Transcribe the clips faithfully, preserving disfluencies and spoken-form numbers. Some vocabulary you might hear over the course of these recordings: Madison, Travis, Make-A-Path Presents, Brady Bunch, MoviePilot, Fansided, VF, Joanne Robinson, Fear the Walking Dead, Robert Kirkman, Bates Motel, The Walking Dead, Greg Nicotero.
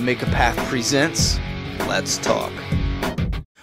Make-A-Path Presents, Let's Talk.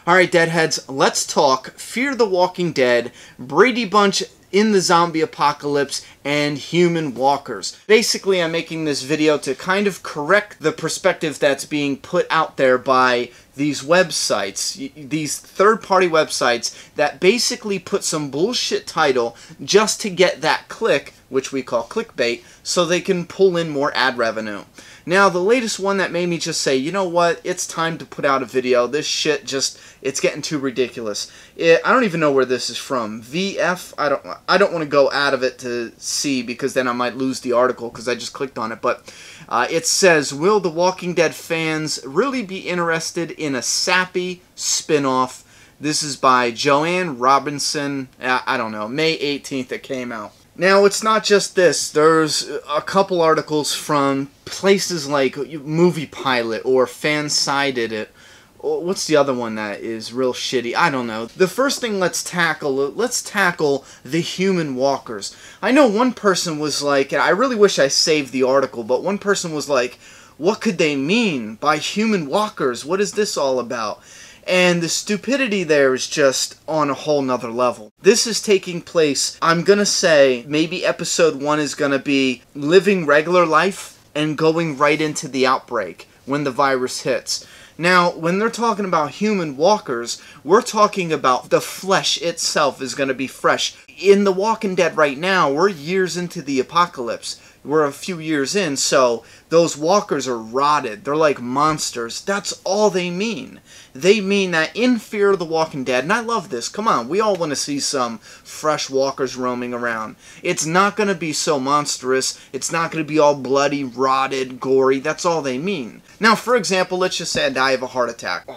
Alright, Deadheads, let's talk Fear the Walking Dead, Brady Bunch in the zombie apocalypse, and human walkers. Basically, I'm making this video to kind of correct the perspective that's being put out there by these websites, these third-party websites that basically put some bullshit title just to get that click, which we call clickbait, so they can pull in more ad revenue. Now, the latest one that made me just say, you know what, it's time to put out a video. This shit just, it's getting too ridiculous. It, I don't even know where this is from. V F, I don't, I don't want to go out of it to see because then I might lose the article because I just clicked on it. But uh, it says, will The Walking Dead fans really be interested in a sappy spinoff? This is by Joanne Robinson, I don't know, May eighteenth it came out. Now, it's not just this. There's a couple articles from places like MoviePilot or Fansided it. What's the other one that is real shitty? I don't know. The first thing let's tackle, let's tackle the human walkers. I know one person was like, and I really wish I saved the article, but one person was like, what could they mean by human walkers? What is this all about? And the stupidity there is just on a whole nother level. This is taking place, I'm gonna say, maybe episode one is gonna be living regular life and going right into the outbreak when the virus hits. Now, when they're talking about human walkers, we're talking about the flesh itself is gonna be fresh. In The Walking Dead right now, we're years into the apocalypse. We're a few years in, so those walkers are rotted. They're like monsters. That's all they mean. They mean that in Fear of the Walking Dead, and I love this, come on, we all want to see some fresh walkers roaming around. It's not going to be so monstrous. It's not going to be all bloody, rotted, gory. That's all they mean. Now, for example, let's just say I die of a heart attack.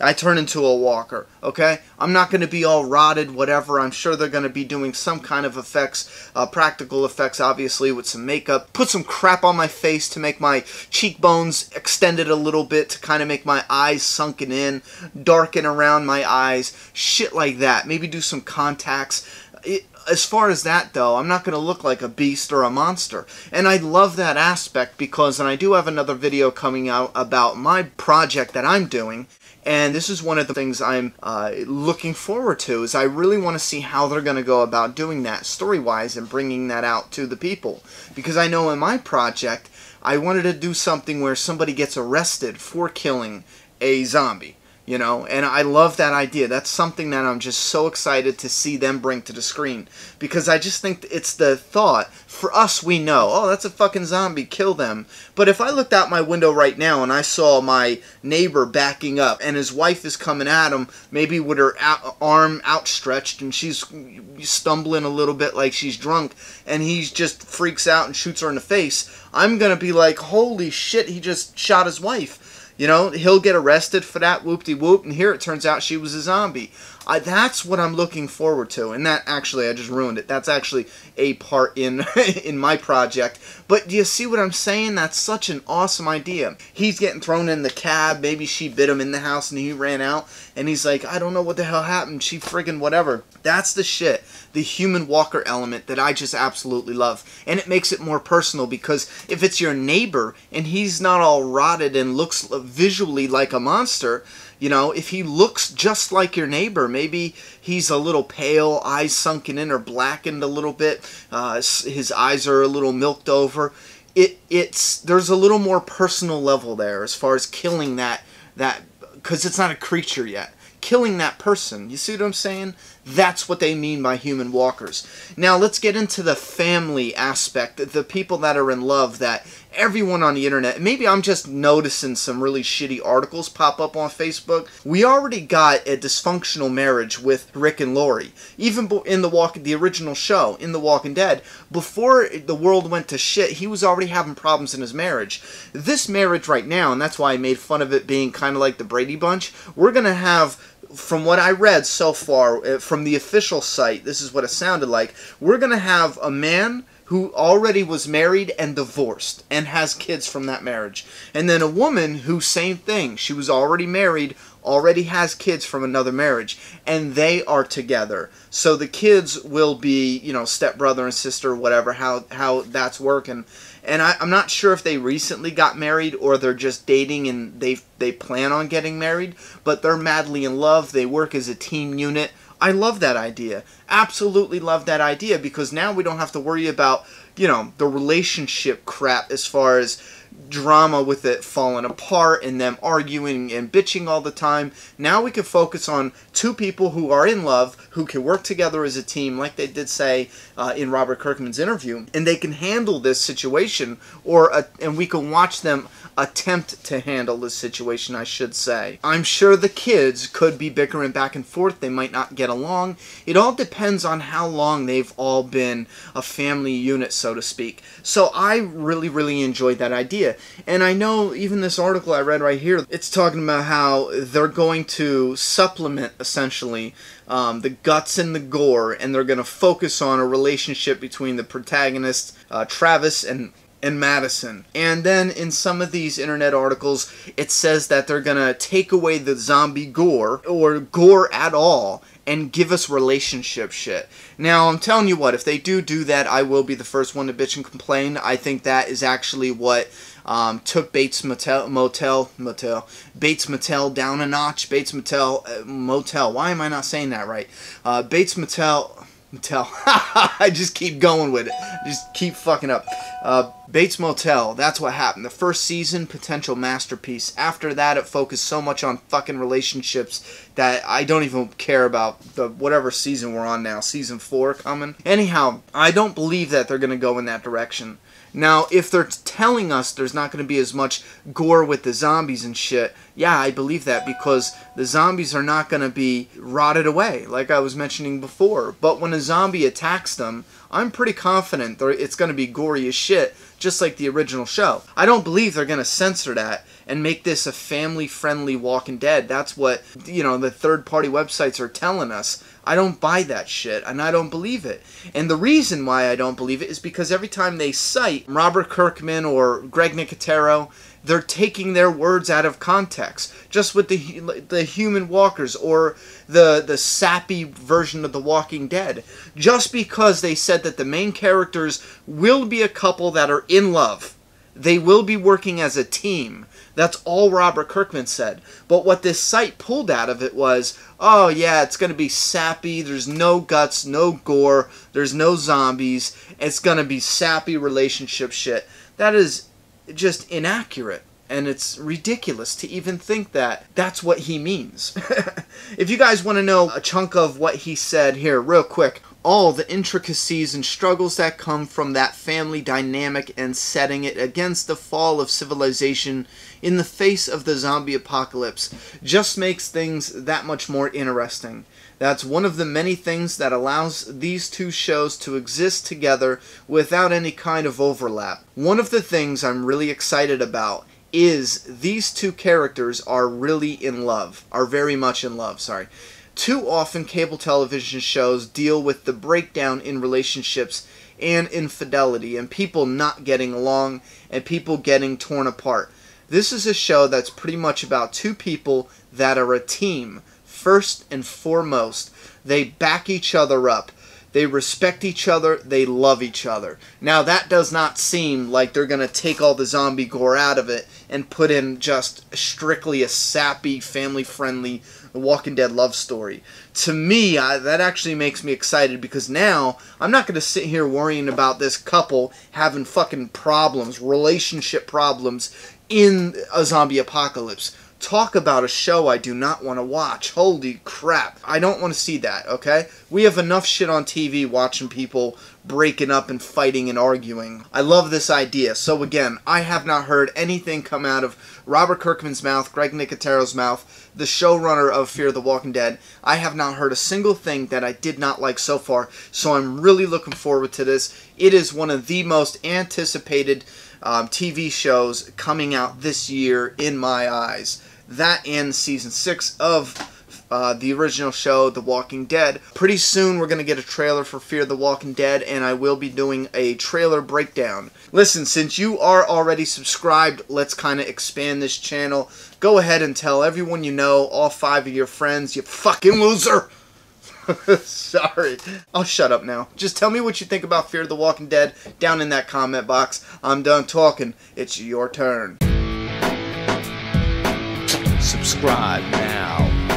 I turn into a walker, okay? I'm not going to be all rotted, whatever. I'm sure they're going to be doing some kind of effects, uh, practical effects, obviously, with some makeup. Up, put some crap on my face to make my cheekbones extended a little bit to kind of make my eyes sunken in, darken around my eyes, shit like that. Maybe do some contacts. It, as far as that, though, I'm not going to look like a beast or a monster. And I love that aspect because, and I do have another video coming out about my project that I'm doing. And this is one of the things I'm uh, looking forward to, is I really want to see how they're going to go about doing that story-wise and bringing that out to the people. Because I know in my project, I wanted to do something where somebody gets arrested for killing a zombie, you know? And I love that idea. That's something that I'm just so excited to see them bring to the screen. Because I just think it's the thought. For us, we know, oh, that's a fucking zombie, kill them. But if I looked out my window right now and I saw my neighbor backing up and his wife is coming at him, maybe with her out, arm outstretched and she's stumbling a little bit like she's drunk, and he just freaks out and shoots her in the face, I'm going to be like, holy shit, he just shot his wife. You know, he'll get arrested for that, whoop-de-whoop, and here it turns out she was a zombie. I, that's what I'm looking forward to, and that actually, I just ruined it. That's actually a part in in my project, but do you see what I'm saying? That's such an awesome idea. He's getting thrown in the cab, maybe she bit him in the house and he ran out, and he's like, I don't know what the hell happened, she friggin' whatever. That's the shit, the human walker element that I just absolutely love, and it makes it more personal because if it's your neighbor and he's not all rotted and looks visually like a monster, you know, if he looks just like your neighbor, maybe he's a little pale, eyes sunken in or blackened a little bit, uh, his eyes are a little milked over, it, it's, there's a little more personal level there as far as killing that, that, because it's not a creature yet. Killing that person, you see what I'm saying? That's what they mean by human walkers. Now let's get into the family aspect, the people that are in love, that everyone on the internet, maybe I'm just noticing some really shitty articles pop up on Facebook. We already got a dysfunctional marriage with Rick and Lori, even in the walk, the original show, in The Walking Dead. Before the world went to shit, he was already having problems in his marriage. This marriage right now, and that's why I made fun of it being kind of like the Brady Bunch, we're going to have, from what I read so far, from the official site, this is what it sounded like, we're going to have a man who already was married and divorced and has kids from that marriage. And then a woman who, same thing, she was already married, already has kids from another marriage, and they are together. So the kids will be, you know, stepbrother and sister, whatever, how, how that's working. And I, I'm not sure if they recently got married or they're just dating and they they plan on getting married, but they're madly in love. They work as a team unit. I love that idea. Absolutely love that idea, because now we don't have to worry about, you know, the relationship crap as far as drama with it falling apart and them arguing and bitching all the time. Now we can focus on two people who are in love, who can work together as a team, like they did say uh, in Robert Kirkman's interview, and they can handle this situation, or uh, and we can watch them attempt to handle this situation, I should say. I'm sure the kids could be bickering back and forth. They might not get along. It all depends on how long they've all been a family unit, so to speak. So I really, really enjoyed that idea. And I know even this article I read right here, it's talking about how they're going to supplement, essentially, um, the guts and the gore, and they're going to focus on a relationship between the protagonists, uh, Travis and and Madison. And then in some of these internet articles, it says that they're going to take away the zombie gore, or gore at all, and give us relationship shit. Now, I'm telling you what, if they do do that, I will be the first one to bitch and complain. I think that is actually what Um, took Bates Motel, Motel, Motel, Bates Motel down a notch. Bates Motel, uh, Motel. Why am I not saying that right? Uh, Bates Motel, Motel. I just keep going with it. Just keep fucking up. Uh, Bates Motel, that's what happened. The first season, potential masterpiece. After that, it focused so much on fucking relationships that I don't even care about the whatever season we're on now. Season four coming. Anyhow, I don't believe that they're going to go in that direction. Now, if they're telling us there's not going to be as much gore with the zombies and shit, yeah, I believe that, because the zombies are not going to be rotted away, like I was mentioning before. But when a zombie attacks them, I'm pretty confident it's going to be gory as shit, just like the original show. I don't believe they're going to censor that and make this a family-friendly Walking Dead. That's what, you know, the third-party websites are telling us. I don't buy that shit, and I don't believe it. And the reason why I don't believe it is because every time they cite Robert Kirkman or Greg Nicotero, they're taking their words out of context. Just with the the human walkers, or the, the sappy version of The Walking Dead. Just because they said that the main characters will be a couple that are in love. They will be working as a team. That's all Robert Kirkman said. But what this site pulled out of it was, oh yeah, it's going to be sappy, there's no guts, no gore, there's no zombies, it's going to be sappy relationship shit. That is just inaccurate, and it's ridiculous to even think that that's what he means. If you guys want to know a chunk of what he said here real quick, all the intricacies and struggles that come from that family dynamic and setting it against the fall of civilization in the face of the zombie apocalypse just makes things that much more interesting. That's one of the many things that allows these two shows to exist together without any kind of overlap. One of the things I'm really excited about is these two characters are really in love, are very much in love, sorry. Too often, cable television shows deal with the breakdown in relationships and infidelity and people not getting along and people getting torn apart. This is a show that's pretty much about two people that are a team. First and foremost, they back each other up. They respect each other. They love each other. Now, that does not seem like they're going to take all the zombie gore out of it and put in just strictly a sappy, family-friendly Walking Dead love story. To me, I, that actually makes me excited, because now I'm not going to sit here worrying about this couple having fucking problems, relationship problems, in a zombie apocalypse. Talk about a show I do not want to watch. Holy crap. I don't want to see that, okay? We have enough shit on T V watching people breaking up and fighting and arguing. I love this idea. So again, I have not heard anything come out of Robert Kirkman's mouth, Greg Nicotero's mouth, the showrunner of Fear the Walking Dead. I have not heard a single thing that I did not like so far, so I'm really looking forward to this. It is one of the most anticipated Um, T V shows coming out this year, in my eyes. That and season six of uh, the original show, The Walking Dead. Pretty soon we're going to get a trailer for Fear the Walking Dead, and I will be doing a trailer breakdown. Listen, since you are already subscribed, let's kind of expand this channel. Go ahead and tell everyone you know, all five of your friends, you fucking loser! Sorry. I'll shut up now. Just tell me what you think about Fear the Walking Dead down in that comment box. I'm done talking. It's your turn. Subscribe now.